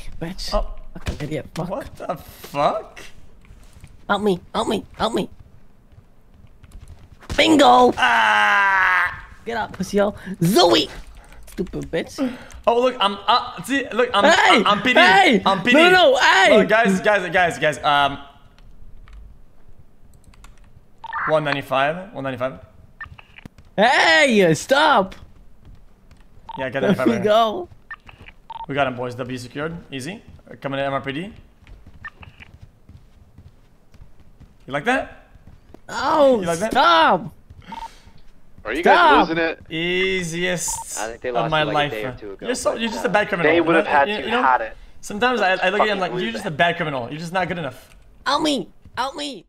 die, bitch. Oh. Fucking idiot, fuck. What the fuck? Help me, help me, help me. Bingo! Ah! Get up, pussyo. Zoe! Stupid bitch. Oh, look, I'm up. See, look, I'm, hey! I'm PD. Hey! I'm PD. No, no, hey! Look, guys. 195. Hey, stop! Yeah, get that. There we go. We got him, boys. W secured. Easy. Coming to MRPD. You like that? Oh, like that? Stop! Are you guys losing it? Easiest I think they lost of my life. A day or two ago, you're just a bad criminal. They would have had you know? Sometimes I look at you and I'm like, you're just a bad criminal. You're just not good enough. Help me! Help me!